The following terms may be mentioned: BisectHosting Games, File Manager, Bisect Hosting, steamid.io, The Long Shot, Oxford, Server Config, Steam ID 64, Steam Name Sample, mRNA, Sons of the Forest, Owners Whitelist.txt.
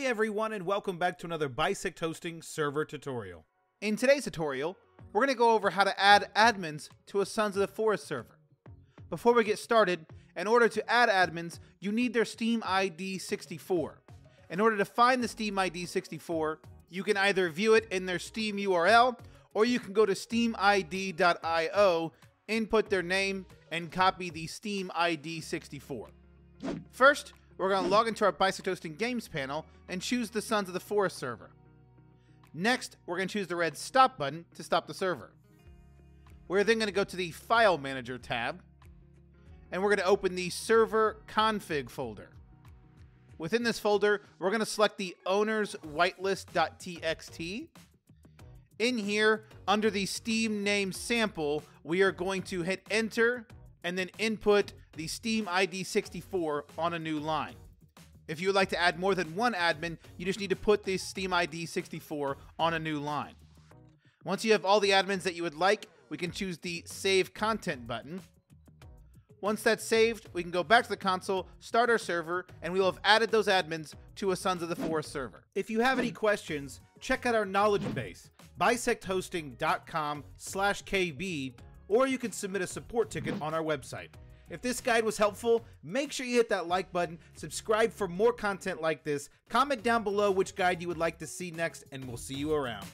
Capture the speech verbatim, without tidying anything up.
Hey everyone, and welcome back to another Bisect Hosting server tutorial. In today's tutorial, we're going to go over how to add admins to a Sons of the Forest server. Before we get started, in order to add admins, you need their Steam I D sixty-four. In order to find the Steam I D sixty-four, you can either view it in their Steam U R L, or you can go to steam I D dot I O, input their name, and copy the Steam I D sixty-four. First, we're going to log into our BisectHosting Games panel and choose the Sons of the Forest server. Next, we're going to choose the red stop button to stop the server. We're then going to go to the File Manager tab, and we're going to open the Server Config folder. Within this folder, we're going to select the Owners Whitelist.txt. In here, under the Steam Name Sample, we are going to hit Enter and then input the Steam I D sixty-four on a new line. If you would like to add more than one admin, you just need to put this Steam I D sixty-four on a new line. Once you have all the admins that you would like, we can choose the Save Content button. Once that's saved, we can go back to the console, start our server, and we will have added those admins to a Sons of the Forest server. If you have any questions, check out our knowledge base, bisect hosting dot com slash K B, or you can submit a support ticket on our website. If this guide was helpful, make sure you hit that like button, subscribe for more content like this, comment down below which guide you would like to see next, and we'll see you around.